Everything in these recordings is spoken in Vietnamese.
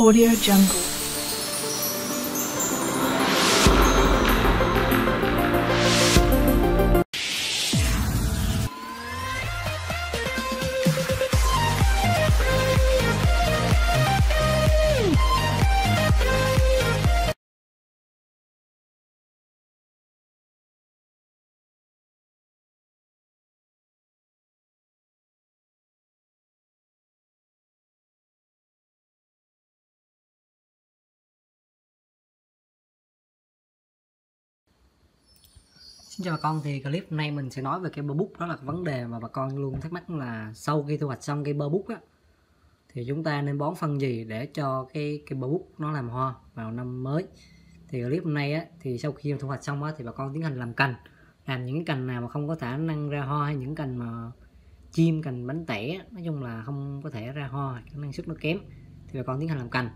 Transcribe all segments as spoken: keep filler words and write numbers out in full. Audio Jungle. Xin chào bà con, thì clip hôm nay mình sẽ nói về cây bơ bút. Đó là vấn đề mà bà con luôn thắc mắc là sau khi thu hoạch xong cây bơ bút á, thì chúng ta nên bón phân gì để cho cái cây bơ bút nó làm hoa vào năm mới. Thì clip hôm nay á, thì sau khi thu hoạch xong á, thì bà con tiến hành làm cành, làm những cành nào mà không có khả năng ra hoa, hay những cành mà chim, cành bánh tẻ, nói chung là không có thể ra hoa, năng suất nó kém, thì bà con tiến hành làm cành.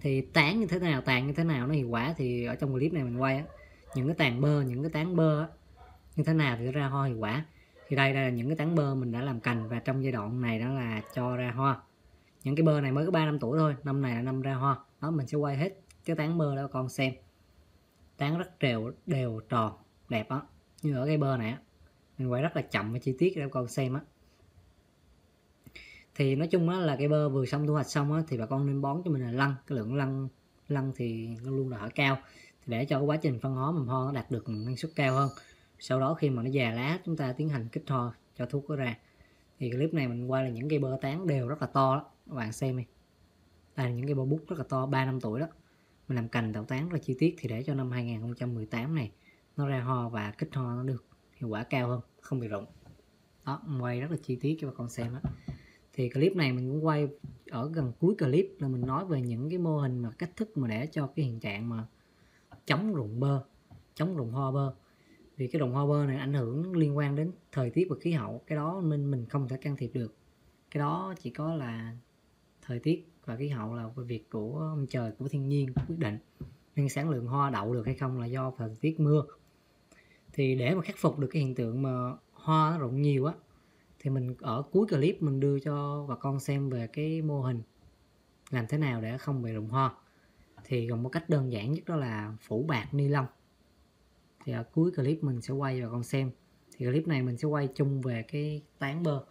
Thì tán như thế nào, tàn như thế nào nó hiệu quả thì ở trong clip này mình quay á, những cái tàn bơ, những cái tán bơ như thế nào thì ra hoa hiệu quả. Thì đây, đây là những cái tán bơ mình đã làm cành, và trong giai đoạn này đó là cho ra hoa. Những cái bơ này mới có ba năm tuổi thôi, năm này là năm ra hoa đó. Mình sẽ quay hết cái tán bơ đó bà con xem, tán rất đều, đều tròn đẹp á, như ở cái bơ này á. Mình quay rất là chậm và chi tiết để bà con xem á. Thì nói chung á là cái bơ vừa xong thu hoạch xong á, thì bà con nên bón cho mình là lăng, cái lượng lăng lăng thì luôn là ở cao, để cho quá trình phân hóa mầm hoa nó đạt được năng suất cao hơn. Sau đó khi mà nó già lá, chúng ta tiến hành kích hoa cho thuốc có ra. Thì clip này mình quay là những cây bơ tán đều rất là to đó, các bạn xem đi. Đây là những cây bơ bút rất là to, ba năm tuổi đó. Mình làm cành tạo tán rất là chi tiết, thì để cho năm hai không một tám này nó ra hoa và kích hoa nó được hiệu quả cao hơn, không bị rụng. Đó, mình quay rất là chi tiết cho bà con xem đó. Thì clip này mình cũng quay ở gần cuối clip là mình nói về những cái mô hình mà cách thức mà để cho cái hiện trạng mà chống rụng bơ, chống rụng hoa bơ. Vì cái rụng hoa bơ này ảnh hưởng liên quan đến thời tiết và khí hậu, cái đó nên mình không thể can thiệp được. Cái đó chỉ có là thời tiết và khí hậu là việc của ông trời, của thiên nhiên quyết định. Nên sản lượng hoa đậu được hay không là do thời tiết mưa. Thì để mà khắc phục được cái hiện tượng mà hoa nó rụng nhiều á, thì mình ở cuối clip mình đưa cho bà con xem về cái mô hình làm thế nào để không bị rụng hoa. Thì gồm một cách đơn giản nhất đó là phủ bạt ni lông. Thì ở cuối clip mình sẽ quay và con xem. Thì clip này mình sẽ quay chung về cái tán bơ.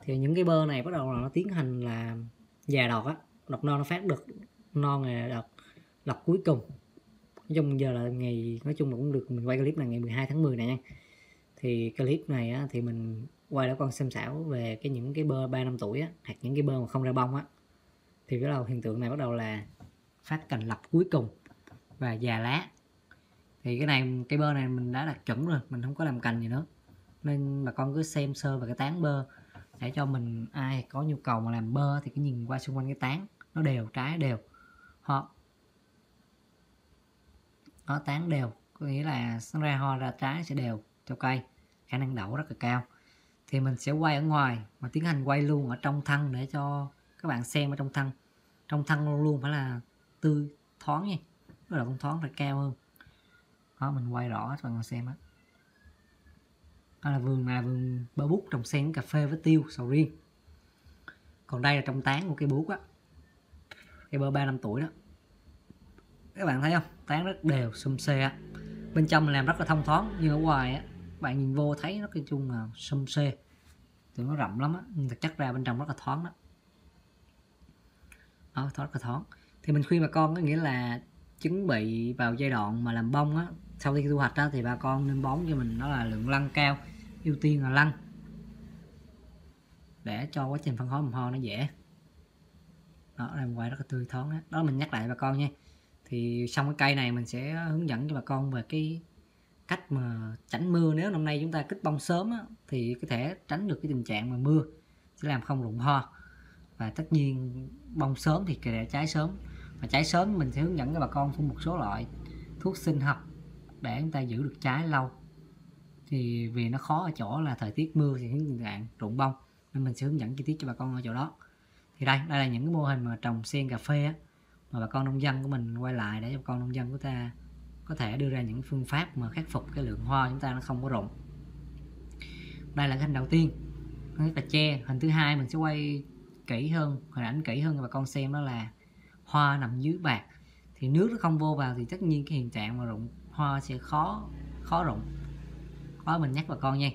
Thì những cái bơ này bắt đầu là nó tiến hành là già đọt á, đọt non, nó phát được non này, đọt lọc cuối cùng. Nói chung giờ là ngày, nói chung là cũng được, mình quay clip là ngày mười hai tháng mười này nha. Thì clip này á, thì mình quay để con xem xảo về cái những cái bơ ba năm tuổi á, hoặc những cái bơ mà không ra bông á, thì bắt đầu hiện tượng này bắt đầu là phát cành lập cuối cùng và già lá. Thì cái này, cái bơ này mình đã đặt chuẩn rồi, mình không có làm cành gì nữa, nên bà con cứ xem sơ về cái tán bơ để cho mình ai có nhu cầu mà làm bơ thì cứ nhìn qua xung quanh cái tán, nó đều, trái đều, họ nó tán đều, có nghĩa là nó ra hoa ra trái sẽ đều cho cây, khả năng đậu rất là cao. Thì mình sẽ quay ở ngoài mà tiến hành quay luôn ở trong thân để cho các bạn xem. Ở trong thân, trong thân luôn luôn phải là tươi thoáng nha, nó là cũng thoáng phải cao hơn. Đó, mình quay rõ cho mọi người xem á. Đó là vườn này, vườn bơ bút trồng sen cà phê với tiêu, sầu riêng. Còn đây là trong tán của cây bút á, cây bơ ba năm tuổi đó. Các bạn thấy không? Tán rất đều, sum xê á. Bên trong làm rất là thông thoáng, như ở ngoài á, bạn nhìn vô thấy nó cái chung là sum xê, tưởng nó rộng lắm á, nhưng thực chất ra bên trong rất là thoáng đó. Đó, rất là thoáng. Thì mình khuyên bà con có nghĩa là chuẩn bị vào giai đoạn mà làm bông á, sau khi thu hoạch á, thì bà con nên bón cho mình đó là lượng lăng cao, ưu tiên là lăng, để cho quá trình phân hóa mầm hoa nó dễ. Đó, làm quay rất là tươi thoáng đó. Đó, mình nhắc lại bà con nha. Thì xong cái cây này mình sẽ hướng dẫn cho bà con về cái cách mà tránh mưa. Nếu năm nay chúng ta kích bông sớm á, thì có thể tránh được cái tình trạng mà mưa sẽ làm không rụng hoa. Và tất nhiên bông sớm thì để trái sớm, và trái sớm mình sẽ hướng dẫn cho bà con phun một số loại thuốc sinh học để chúng ta giữ được trái lâu. Thì vì nó khó ở chỗ là thời tiết mưa thì hiện trạng rụng bông, nên mình sẽ hướng dẫn chi tiết cho bà con ở chỗ đó. Thì đây, đây là những cái mô hình mà trồng sen cà phê á, mà bà con nông dân của mình quay lại để cho bà con nông dân của ta có thể đưa ra những phương pháp mà khắc phục cái lượng hoa chúng ta nó không có rụng. Đây là cái hình đầu tiên, hình là tre. Hình thứ hai mình sẽ quay kỹ hơn, hình ảnh kỹ hơn cho bà con xem, đó là hoa nằm dưới bạc thì nước nó không vô vào thì tất nhiên cái hiện trạng mà rụng hoa sẽ khó khó rụng. Đó mình nhắc bà con nha.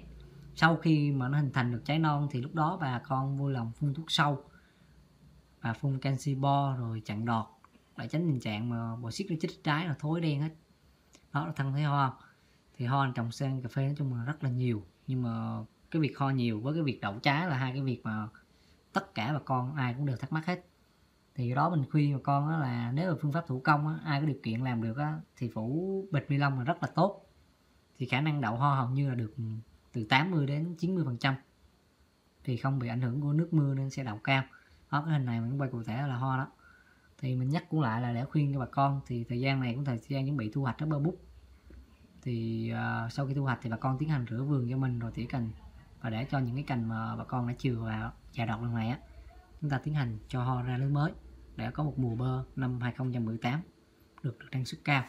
Sau khi mà nó hình thành được trái non thì lúc đó bà con vui lòng phun thuốc sâu và phun canxi bo rồi chặn đọt để tránh tình trạng mà bò xiết nó chích trái là thối đen hết. Đó là thân thấy hoa. Thì hoa trồng sen cà phê nói chung là rất là nhiều, nhưng mà cái việc hoa nhiều với cái việc đậu trái là hai cái việc mà tất cả bà con ai cũng đều thắc mắc hết. Thì đó mình khuyên bà con là nếu là phương pháp thủ công á, ai có điều kiện làm được á, thì phủ bịch ni lông là rất là tốt, thì khả năng đậu hoa hầu như là được từ tám mươi đến chín mươi phần trăm, thì không bị ảnh hưởng của nước mưa nên sẽ đậu cao. Đó, cái hình này mình quay cụ thể là hoa đó. Thì mình nhắc cũng lại là để khuyên cho bà con thì thời gian này cũng thời gian chuẩn bị thu hoạch rất bơ bút. Thì uh, sau khi thu hoạch thì bà con tiến hành rửa vườn cho mình rồi tỉa cành và để cho những cái cành mà bà con đã chừa vào già đọt lần này á, chúng ta tiến hành cho hoa ra lớn mới để có một mùa bơ năm hai không một tám được được năng suất cao.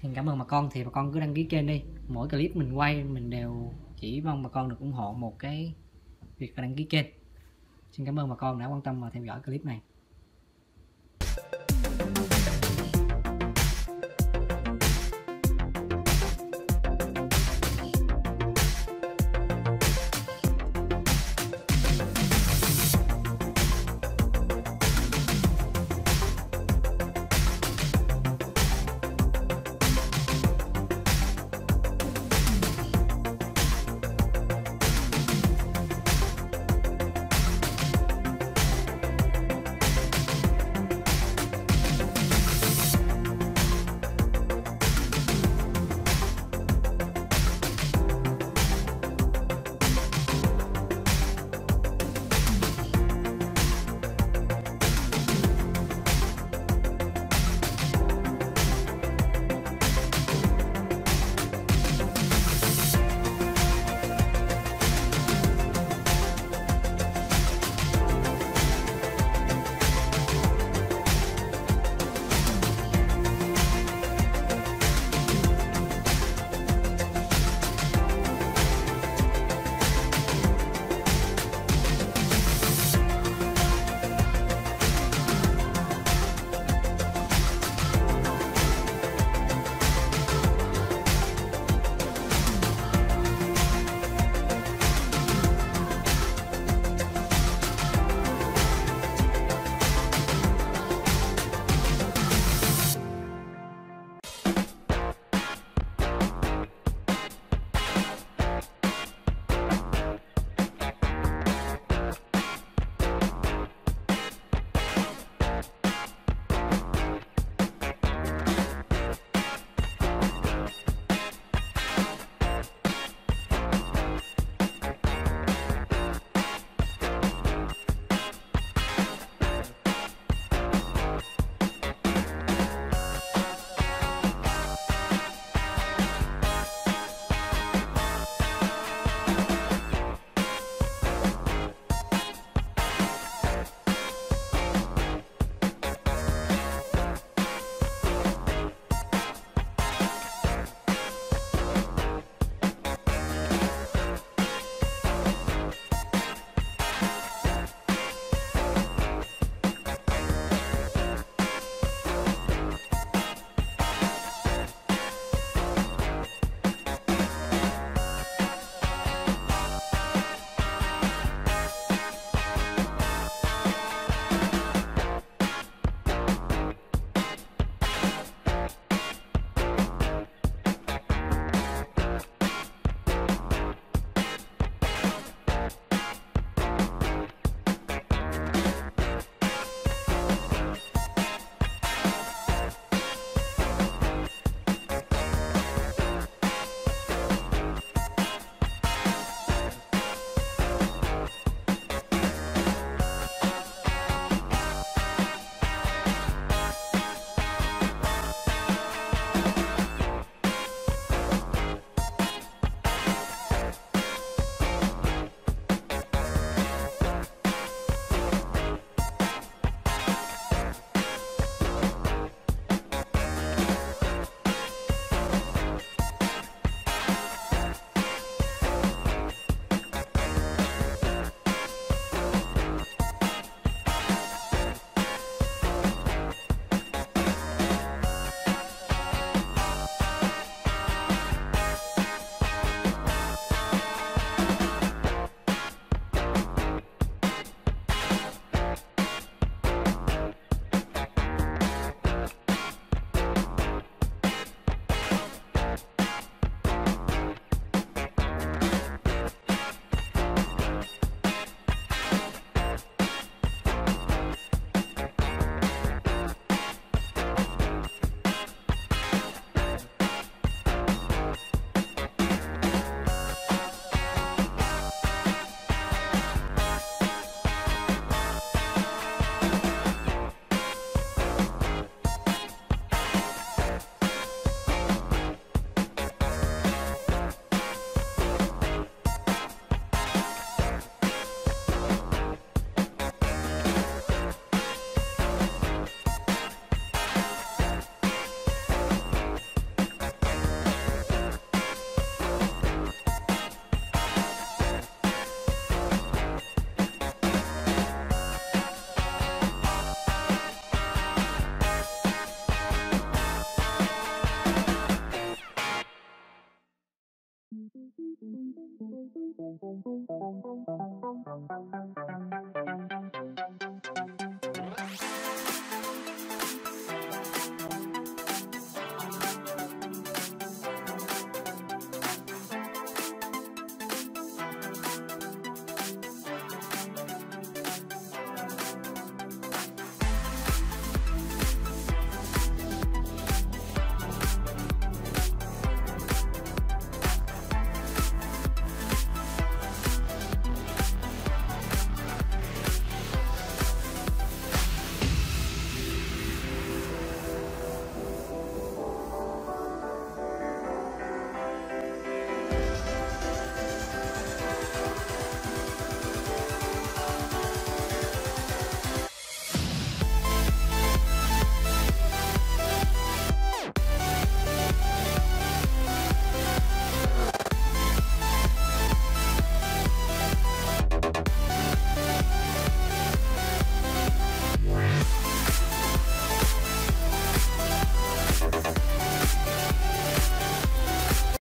Thì cảm ơn bà con, thì bà con cứ đăng ký kênh đi. Mỗi clip mình quay mình đều chỉ mong bà con được ủng hộ một cái việc đăng ký kênh. Xin cảm ơn bà con đã quan tâm và theo dõi clip này.